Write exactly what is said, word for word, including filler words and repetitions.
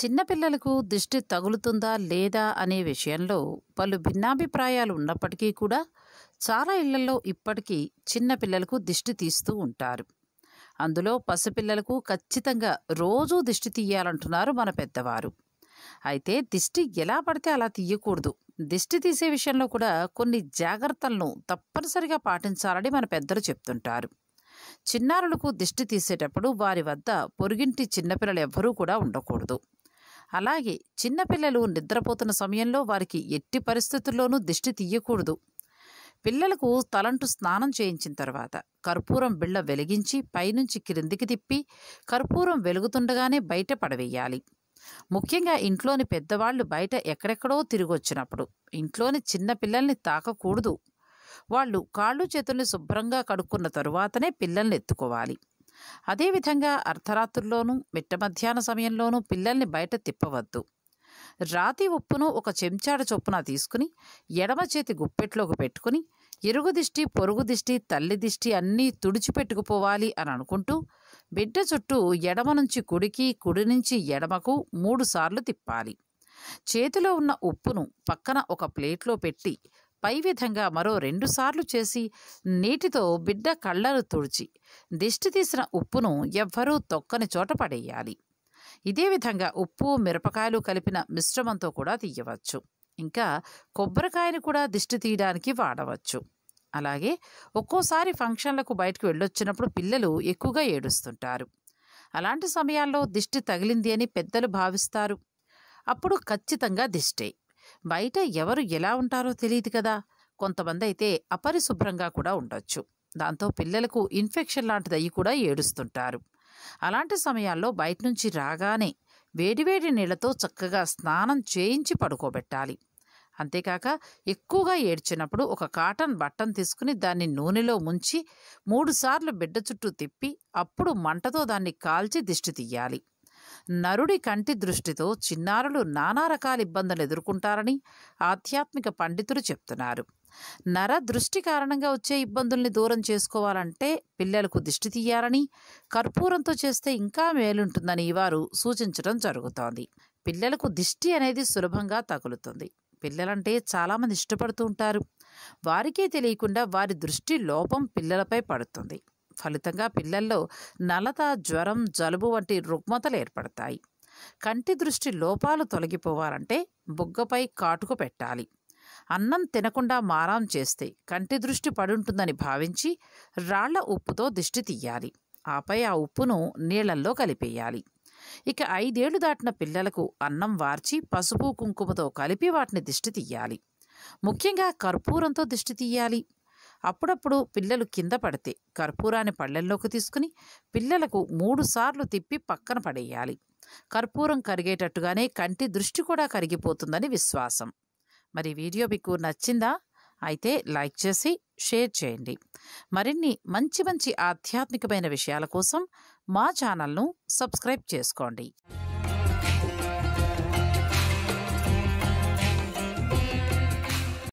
చిన్నపిల్లలకు దిష్టి తగులుతుందా లేదా అనే విషయంలో పలు భిన్నాభిప్రాయాలు ఉన్నప్పటికీ కూడా చాలా ఇళ్లలో ఇప్పటికీ చిన్నపిల్లలకు దిష్టి తీస్తూ ఉంటారు. అందులో పసిపిల్లలకు ఖచ్చితంగా రోజూ దిష్టి తీయాలంటున్నారు మన పెద్దవారు. అయితే దిష్టి ఎలా పడితే అలా తీయకూడదు. దిష్టి తీసే విషయంలో కూడా కొన్ని జాగ్రత్తలను తప్పనిసరిగా పాటించాలని మన పెద్దలు చెప్తుంటారు. చిన్నారులకు దిష్టి తీసేటప్పుడు వారి వద్ద పొరుగింటి చిన్నపిల్లలు ఎవ్వరూ కూడా ఉండకూడదు. అలాగే చిన్నపిల్లలు నిద్రపోతున్న సమయంలో వారికి ఎట్టి పరిస్థితుల్లోనూ దిష్టి తీయకూడదు. పిల్లలకు తలంటు స్నానం చేయించిన తర్వాత కర్పూరం బిళ్ళ వెలిగించి పైనుంచి క్రిందికి తిప్పి కర్పూరం వెలుగుతుండగానే బయట పడవేయాలి. ముఖ్యంగా ఇంట్లోని పెద్దవాళ్ళు బయట ఎక్కడెక్కడో తిరిగి వచ్చినప్పుడు ఇంట్లోని చిన్న పిల్లల్ని తాకకూడదు. వాళ్ళు కాళ్ళు చేతుల్ని శుభ్రంగా కడుక్కున్న తరువాతనే పిల్లల్ని ఎత్తుకోవాలి. అదేవిధంగా అర్ధరాత్రుల్లోనూ మిట్ట మధ్యాహ్న సమయంలోనూ పిల్లల్ని బయట తిప్పవద్దు. రాతి ఉప్పును ఒక చెంచాడ చొప్పున తీసుకుని ఎడమ చేతి గుప్పెట్లోకి పెట్టుకుని ఇరుగు దిష్టి, పొరుగు దిష్టి, తల్లి దిష్టి అన్నీ తుడిచిపెట్టుకుపోవాలి అని అనుకుంటూ బిడ్డ చుట్టూ ఎడమ నుంచి కుడికి, కుడి నుంచి ఎడమకు మూడు సార్లు తిప్పాలి. చేతిలో ఉన్న ఉప్పును పక్కన ఒక ప్లేట్లో పెట్టి పై విధంగా మరో రెండు సార్లు చేసి నీటితో బిడ్డ కళ్ళను తుడిచి దిష్టి తీసిన ఉప్పును ఎవ్వరూ తొక్కని చోట పడేయాలి. ఇదే విధంగా ఉప్పు మిరపకాయలు కలిపిన మిశ్రమంతో కూడా తీయవచ్చు. ఇంకా కొబ్బరికాయను కూడా దిష్టి తీయడానికి వాడవచ్చు. అలాగే ఒక్కోసారి ఫంక్షన్లకు బయటకు వెళ్ళొచ్చినప్పుడు పిల్లలు ఎక్కువగా ఏడుస్తుంటారు. అలాంటి సమయాల్లో దిష్టి తగిలింది అని పెద్దలు భావిస్తారు. అప్పుడు ఖచ్చితంగా దిష్టే. బయట ఎవరు ఎలా ఉంటారో తెలియదు కదా. కొంతమంది అయితే అపరిశుభ్రంగా కూడా ఉండొచ్చు. దాంతో పిల్లలకు ఇన్ఫెక్షన్ లాంటిది అయ్యి కూడా ఏడుస్తుంటారు. అలాంటి సమయాల్లో బయట నుంచి రాగానే వేడివేడి నీళ్లతో చక్కగా స్నానం చేయించి పడుకోబెట్టాలి. అంతేకాక ఎక్కువగా ఏడ్చినప్పుడు ఒక కాటన్ బట్టను తీసుకుని దాన్ని నూనెలో ముంచి మూడు సార్లు బిడ్డ చుట్టూ తిప్పి అప్పుడు మంటతో దాన్ని కాల్చి దిష్టి తీయాలి. నరుడి కంటి దృష్టితో చిన్నారులు నానా రకాల ఇబ్బందులు ఎదుర్కొంటారని ఆధ్యాత్మిక పండితులు చెప్తున్నారు. నర దృష్టి కారణంగా వచ్చే ఇబ్బందుల్ని దూరం చేసుకోవాలంటే పిల్లలకు దిష్టి తీయాలని, కర్పూరంతో చేస్తే ఇంకా మేలుంటుందని వారు సూచించడం జరుగుతోంది. పిల్లలకు దిష్టి అనేది సులభంగా తగులుతుంది. పిల్లలంటే చాలామంది ఇష్టపడుతూ ఉంటారు. వారికే తెలియకుండా వారి దృష్టి లోపం పిల్లలపై పడుతుంది. ఫలితంగా పిల్లల్లో నలత, జ్వరం, జలుబు వంటి రుగ్మతలు ఏర్పడతాయి. కంటి దృష్టి లోపాలు తొలగిపోవాలంటే బుగ్గపై కాటుక పెట్టాలి. అన్నం తినకుండా మారాం చేస్తే కంటి దృష్టి పడుంటుందని భావించి రాళ్ల ఉప్పుతో దిష్టి తీయాలి. ఆపై ఆ ఉప్పును నీళ్లల్లో కలిపేయాలి. ఇక ఐదేళ్లు దాటిన పిల్లలకు అన్నం వార్చి పసుపు కుంకుమతో కలిపి వాటిని దిష్టి తీయాలి. ముఖ్యంగా కర్పూరంతో దిష్టి తీయాలి. అప్పుడప్పుడు పిల్లలు కింద పడితే కర్పూరాన్ని పళ్ళల్లోకి తీసుకుని పిల్లలకు మూడు సార్లు తిప్పి పక్కన పడేయాలి. కర్పూరం కరిగేటట్టుగానే కంటి దృష్టి కూడా కరిగిపోతుందని విశ్వాసం. మరి వీడియో మీకు నచ్చిందా? అయితే లైక్ చేసి షేర్ చేయండి. మరిన్ని మంచి మంచి ఆధ్యాత్మికమైన విషయాల కోసం మా ఛానల్ను సబ్స్క్రైబ్ చేసుకోండి.